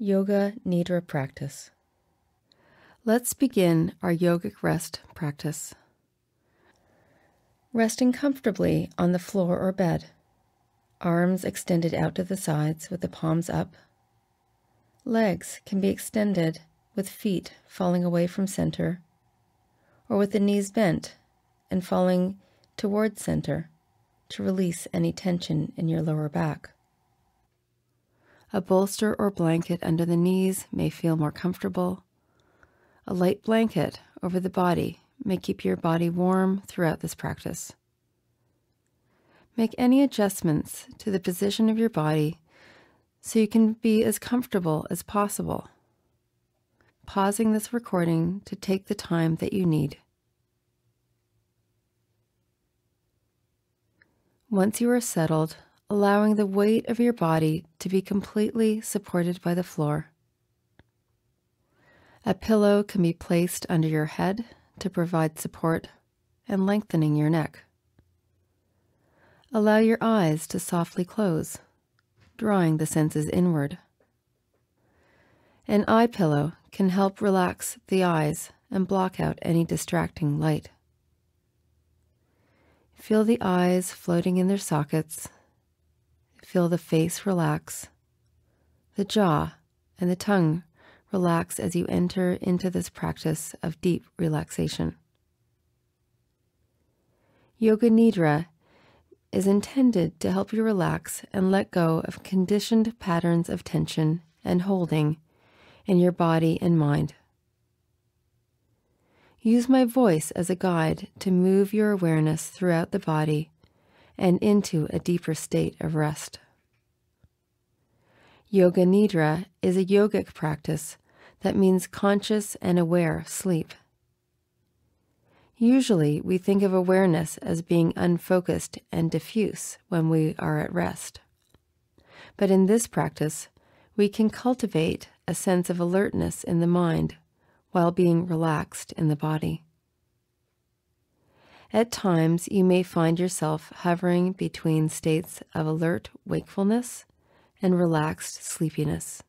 Yoga Nidra practice. Let's begin our yogic rest practice. Resting comfortably on the floor or bed, arms extended out to the sides with the palms up. Legs can be extended with feet falling away from center, or with the knees bent and falling toward center to release any tension in your lower back. A bolster or blanket under the knees may feel more comfortable. A light blanket over the body may keep your body warm throughout this practice. Make any adjustments to the position of your body so you can be as comfortable as possible, pausing this recording to take the time that you need. Once you are settled, allowing the weight of your body to be completely supported by the floor. A pillow can be placed under your head to provide support and lengthening your neck. Allow your eyes to softly close, drawing the senses inward. An eye pillow can help relax the eyes and block out any distracting light. Feel the eyes floating in their sockets. Feel the face relax, the jaw and the tongue relax as you enter into this practice of deep relaxation. Yoga Nidra is intended to help you relax and let go of conditioned patterns of tension and holding in your body and mind. Use my voice as a guide to move your awareness throughout the body and into a deeper state of rest. Yoga Nidra is a yogic practice that means conscious and aware sleep. Usually, we think of awareness as being unfocused and diffuse when we are at rest. But in this practice, we can cultivate a sense of alertness in the mind while being relaxed in the body. At times, you may find yourself hovering between states of alert wakefulness and relaxed sleepiness.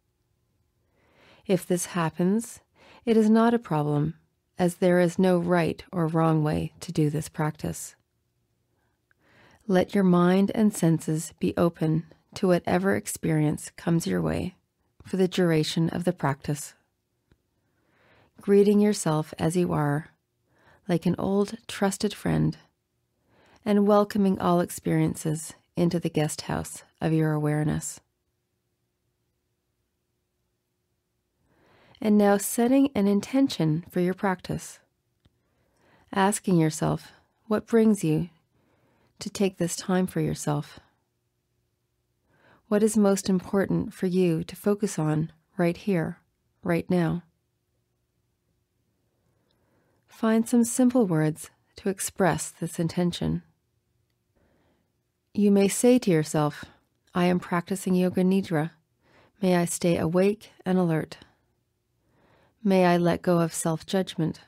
If this happens, it is not a problem, as there is no right or wrong way to do this practice. Let your mind and senses be open to whatever experience comes your way for the duration of the practice, greeting yourself as you are, like an old trusted friend, and welcoming all experiences into the guest house of your awareness. And now setting an intention for your practice, asking yourself what brings you to take this time for yourself. What is most important for you to focus on right here, right now? Find some simple words to express this intention. You may say to yourself, "I am practicing Yoga Nidra. May I stay awake and alert. May I let go of self-judgment.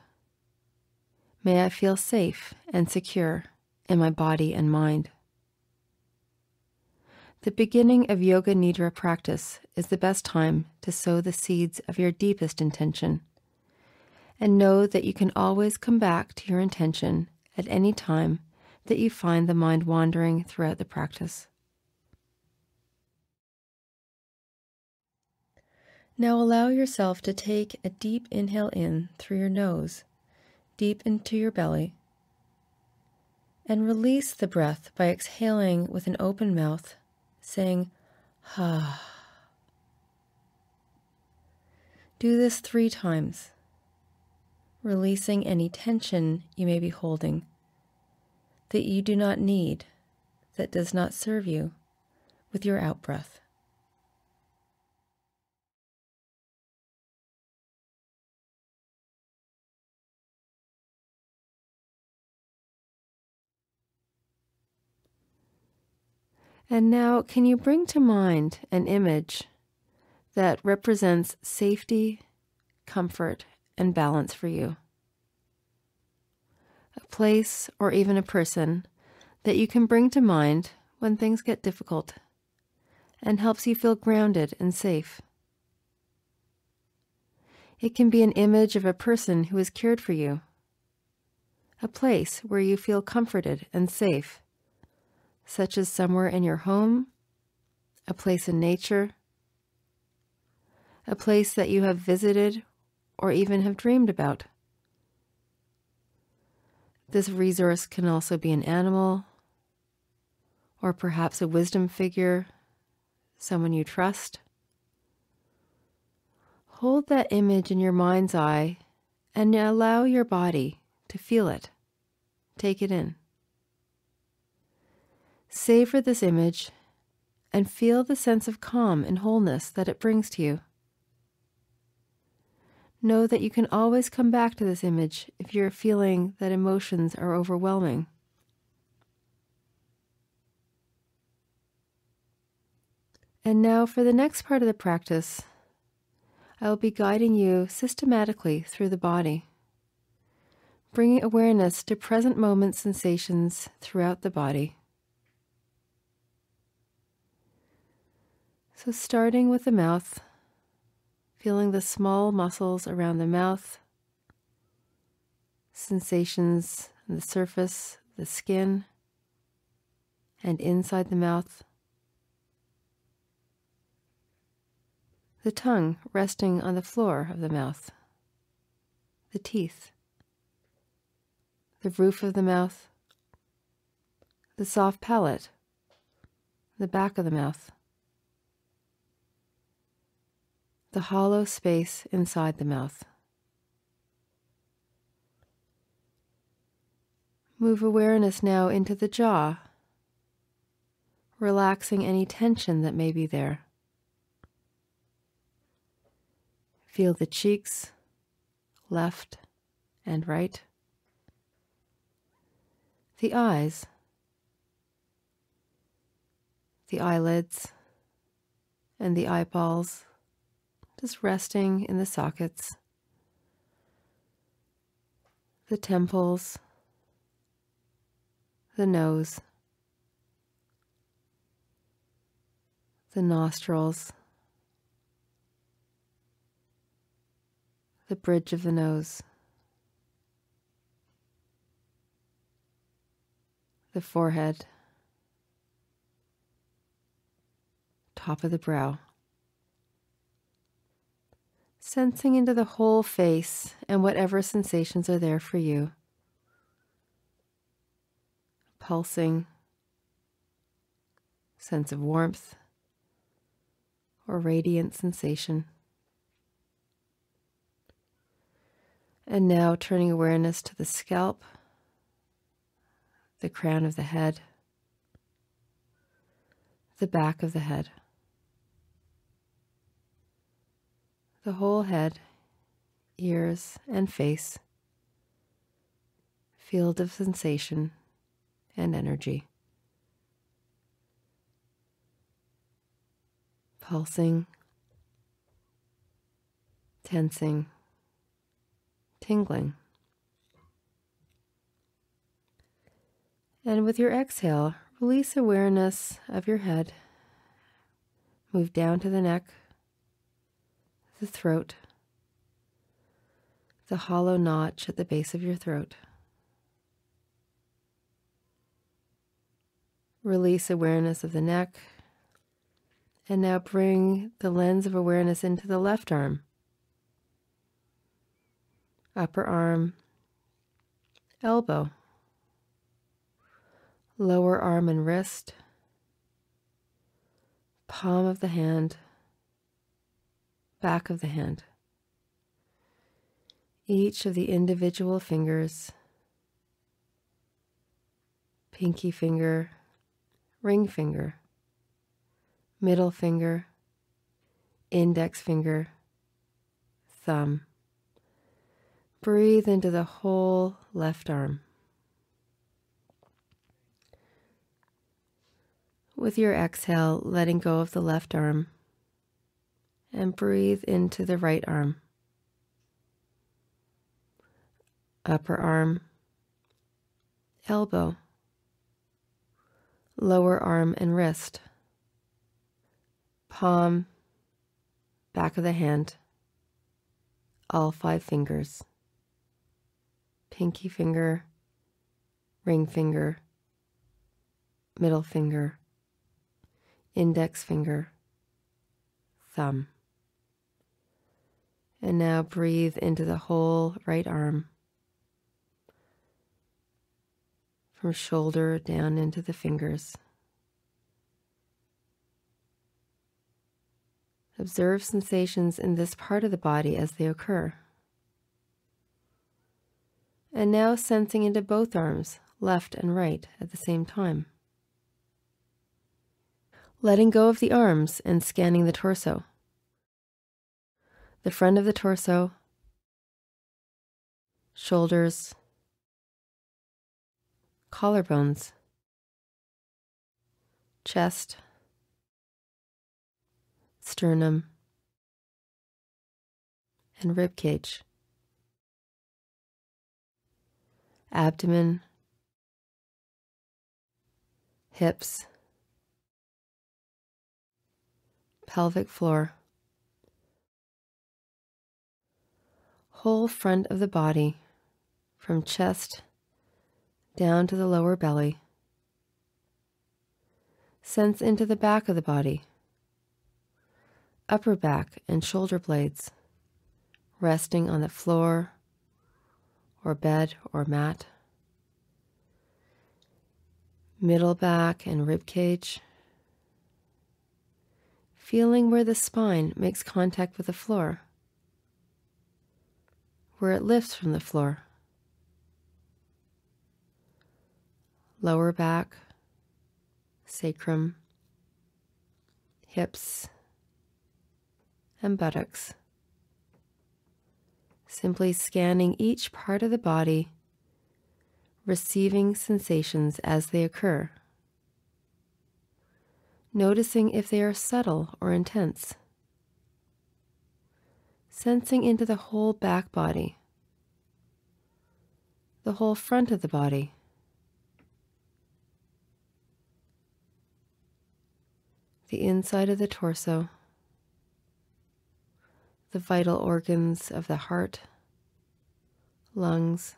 May I feel safe and secure in my body and mind." The beginning of Yoga Nidra practice is the best time to sow the seeds of your deepest intention. And know that you can always come back to your intention at any time that you find the mind wandering throughout the practice. Now allow yourself to take a deep inhale in through your nose, deep into your belly, and release the breath by exhaling with an open mouth, saying, "Ha." Do this 3 times, releasing any tension you may be holding that you do not need, that does not serve you, with your out-breath. And now, can you bring to mind an image that represents safety, comfort, and balance for you? A place or even a person that you can bring to mind when things get difficult and helps you feel grounded and safe. It can be an image of a person who has cared for you, a place where you feel comforted and safe, such as somewhere in your home, a place in nature, a place that you have visited or even have dreamed about. This resource can also be an animal, or perhaps a wisdom figure, someone you trust. Hold that image in your mind's eye and allow your body to feel it. Take it in. Savor this image and feel the sense of calm and wholeness that it brings to you. Know that you can always come back to this image if you're feeling that emotions are overwhelming. And now for the next part of the practice, I will be guiding you systematically through the body, bringing awareness to present moment sensations throughout the body. So starting with the mouth, feeling the small muscles around the mouth, sensations on the surface, the skin, and inside the mouth. The tongue resting on the floor of the mouth, the teeth, the roof of the mouth, the soft palate, the back of the mouth, the hollow space inside the mouth. Move awareness now into the jaw, relaxing any tension that may be there. Feel the cheeks, left and right, the eyes, the eyelids, and the eyeballs, just resting in the sockets, the temples, the nose, the nostrils, the bridge of the nose, the forehead, top of the brow. Sensing into the whole face and whatever sensations are there for you. Pulsing, sense of warmth or radiant sensation. And now turning awareness to the scalp, the crown of the head, the back of the head, the whole head, ears, and face, field of sensation and energy. Pulsing, tensing, tingling. And with your exhale, release awareness of your head. Move down to the neck, the throat, the hollow notch at the base of your throat. Release awareness of the neck, and now bring the lens of awareness into the left arm, upper arm, elbow, lower arm and wrist, palm of the hand, back of the hand, each of the individual fingers, pinky finger, ring finger, middle finger, index finger, thumb. Breathe into the whole left arm. With your exhale, letting go of the left arm, and breathe into the right arm, upper arm, elbow, lower arm and wrist, palm, back of the hand, all five fingers. Pinky finger, ring finger, middle finger, index finger, thumb. And now breathe into the whole right arm, from shoulder down into the fingers. Observe sensations in this part of the body as they occur. And now sensing into both arms, left and right, at the same time. Letting go of the arms and scanning the torso. The front of the torso, shoulders, collarbones, chest, sternum, and rib cage, abdomen, hips, pelvic floor, whole front of the body, from chest down to the lower belly. Sense into the back of the body, upper back and shoulder blades, resting on the floor or bed or mat, middle back and rib cage, feeling where the spine makes contact with the floor, where it lifts from the floor, lower back, sacrum, hips, and buttocks. Simply scanning each part of the body, receiving sensations as they occur, noticing if they are subtle or intense, sensing into the whole back body, the whole front of the body. The inside of the torso, the vital organs of the heart, lungs,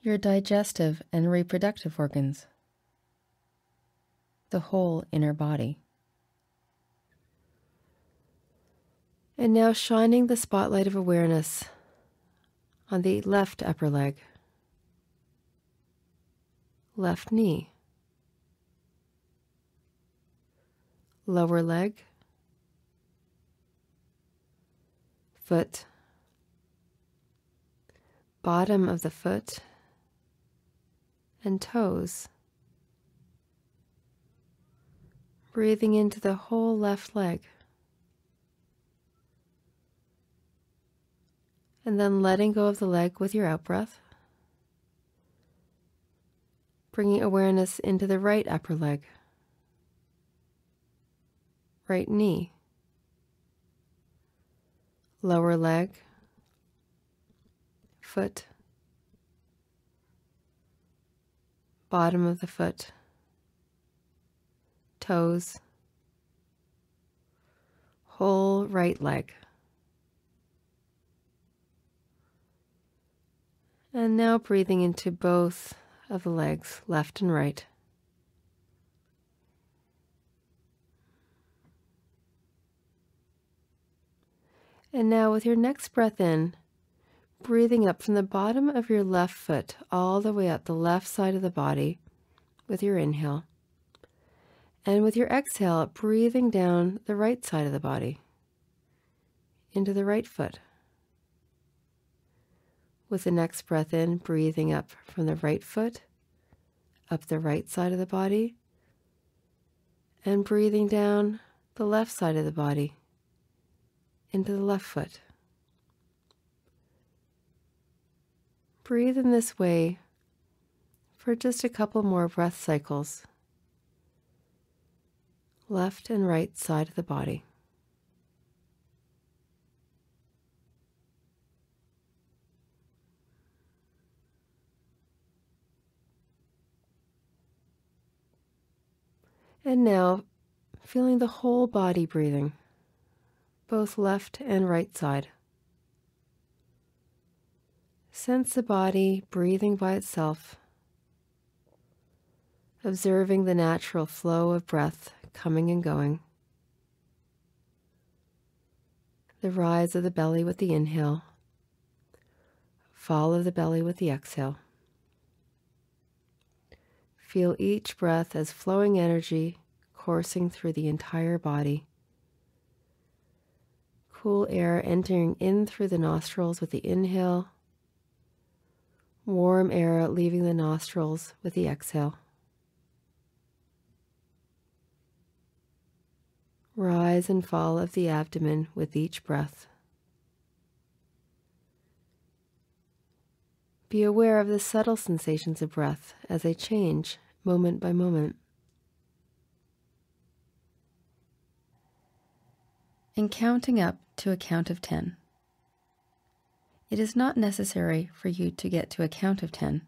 your digestive and reproductive organs, the whole inner body. And now shining the spotlight of awareness on the left upper leg, left knee, lower leg, foot, bottom of the foot, and toes. Breathing into the whole left leg. And then letting go of the leg with your out breath. Bringing awareness into the right upper leg, right knee, lower leg, foot, bottom of the foot, toes, whole right leg. And now breathing into both of the legs, left and right. And now with your next breath in, breathing up from the bottom of your left foot all the way up the left side of the body with your inhale. And with your exhale, breathing down the right side of the body into the right foot. With the next breath in, breathing up from the right foot, up the right side of the body, and breathing down the left side of the body into the left foot. Breathe in this way for just a couple more breath cycles. Left and right side of the body. And now feeling the whole body breathing. both left and right side. Sense the body breathing by itself, observing the natural flow of breath coming and going. The rise of the belly with the inhale, fall of the belly with the exhale. Feel each breath as flowing energy coursing through the entire body. Cool air entering in through the nostrils with the inhale, warm air leaving the nostrils with the exhale. Rise and fall of the abdomen with each breath. Be aware of the subtle sensations of breath as they change moment by moment. And counting up to a count of 10. It is not necessary for you to get to a count of 10,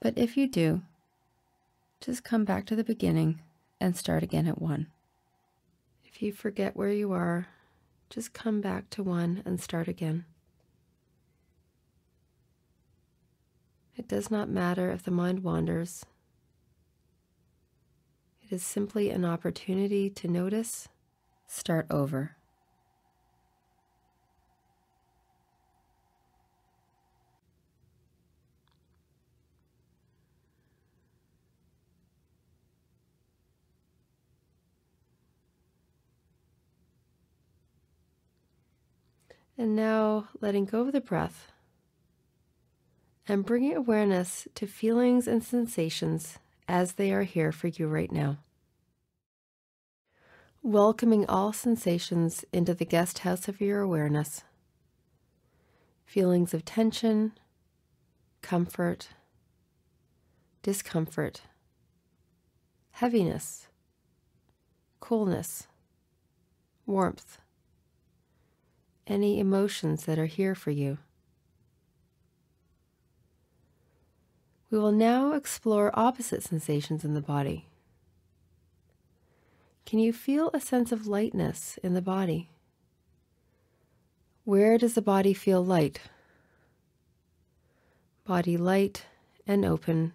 but if you do, just come back to the beginning and start again at 1. If you forget where you are, just come back to 1 and start again. It does not matter if the mind wanders. It is simply an opportunity to notice, start over. And now letting go of the breath and bringing awareness to feelings and sensations as they are here for you right now. Welcoming all sensations into the guest house of your awareness. Feelings of tension, comfort, discomfort, heaviness, coolness, warmth. Any emotions that are here for you. We will now explore opposite sensations in the body. Can you feel a sense of lightness in the body? Where does the body feel light? Body light and open,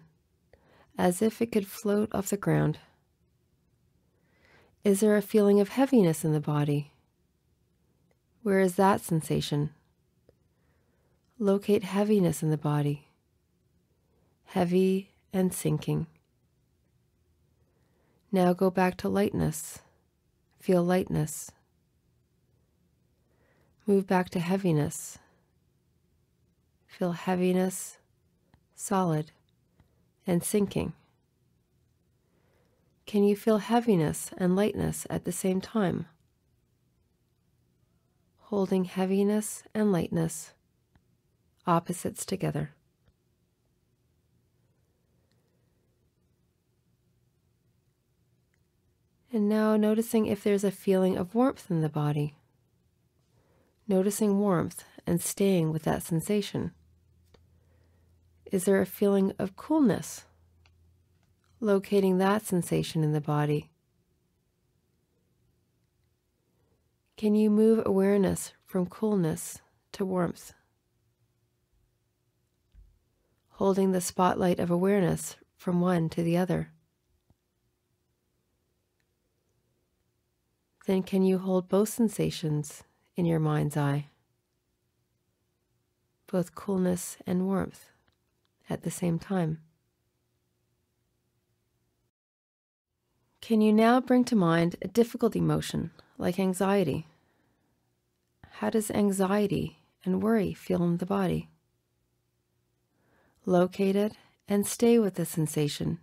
as if it could float off the ground. Is there a feeling of heaviness in the body? Where is that sensation? Locate heaviness in the body, heavy and sinking. Now go back to lightness, feel lightness. Move back to heaviness, feel heaviness, solid and sinking. Can you feel heaviness and lightness at the same time? Holding heaviness and lightness, opposites together. And now noticing if there's a feeling of warmth in the body. Noticing warmth and staying with that sensation. Is there a feeling of coolness? Locating that sensation in the body. Can you move awareness from coolness to warmth? Holding the spotlight of awareness from one to the other. Then can you hold both sensations in your mind's eye? Both coolness and warmth at the same time. Can you now bring to mind a difficult emotion like anxiety? How does anxiety and worry feel in the body? Locate it and stay with the sensation,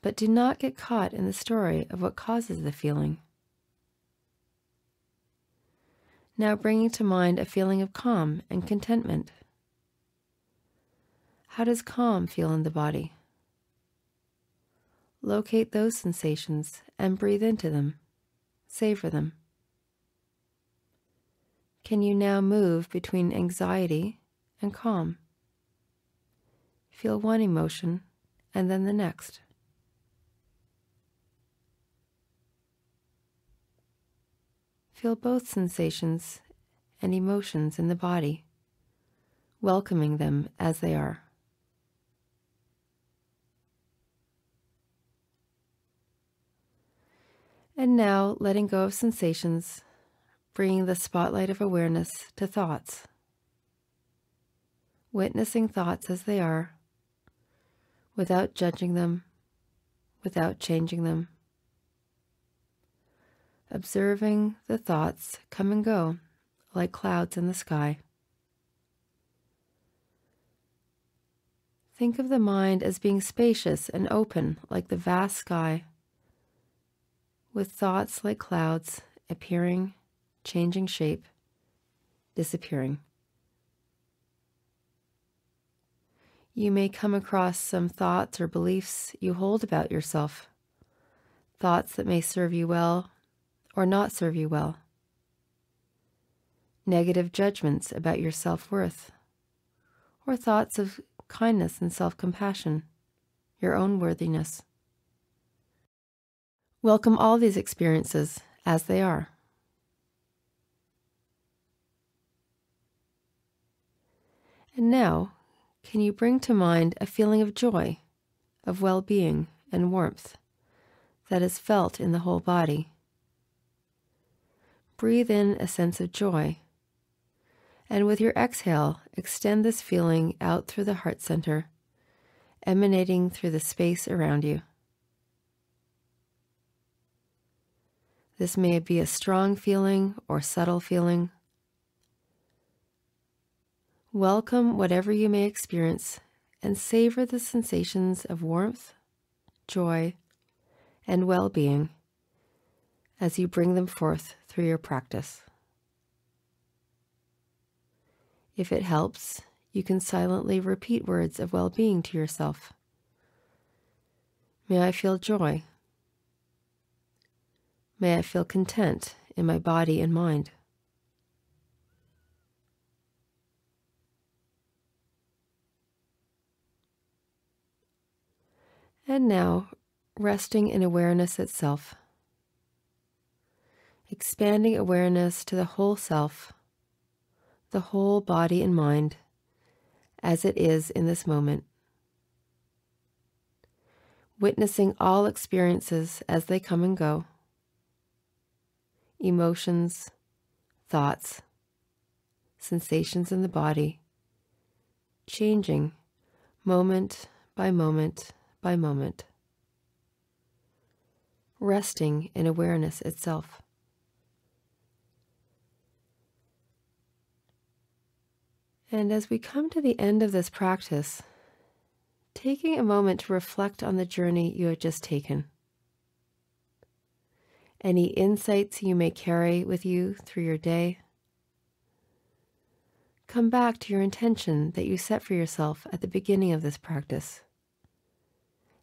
but do not get caught in the story of what causes the feeling. Now bringing to mind a feeling of calm and contentment. How does calm feel in the body? Locate those sensations and breathe into them. Savor them. Can you now move between anxiety and calm? Feel one emotion and then the next. Feel both sensations and emotions in the body, welcoming them as they are. And now letting go of sensations, bringing the spotlight of awareness to thoughts. Witnessing thoughts as they are, without judging them, without changing them. Observing the thoughts come and go like clouds in the sky. Think of the mind as being spacious and open like the vast sky, with thoughts like clouds appearing, changing shape, disappearing. You may come across some thoughts or beliefs you hold about yourself, thoughts that may serve you well or not serve you well, negative judgments about your self-worth, or thoughts of kindness and self-compassion, your own worthiness. Welcome all these experiences as they are. And now, can you bring to mind a feeling of joy, of well-being and warmth that is felt in the whole body? Breathe in a sense of joy, and with your exhale, extend this feeling out through the heart center, emanating through the space around you. This may be a strong feeling or subtle feeling. Welcome whatever you may experience and savor the sensations of warmth, joy, and well-being as you bring them forth through your practice. If it helps, you can silently repeat words of well-being to yourself. May I feel joy. May I feel content in my body and mind. And now, resting in awareness itself, expanding awareness to the whole self, the whole body and mind, as it is in this moment, witnessing all experiences as they come and go. Emotions, thoughts, sensations in the body, changing moment by moment by moment, resting in awareness itself. And as we come to the end of this practice, taking a moment to reflect on the journey you have just taken. Any insights you may carry with you through your day. Come back to your intention that you set for yourself at the beginning of this practice,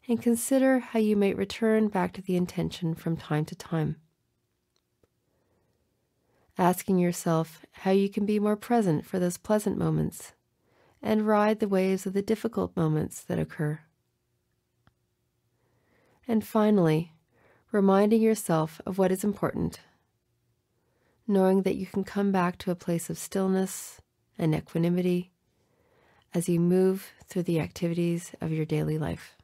and consider how you may return back to the intention from time to time, asking yourself how you can be more present for those pleasant moments and ride the waves of the difficult moments that occur. And finally, reminding yourself of what is important, knowing that you can come back to a place of stillness and equanimity as you move through the activities of your daily life.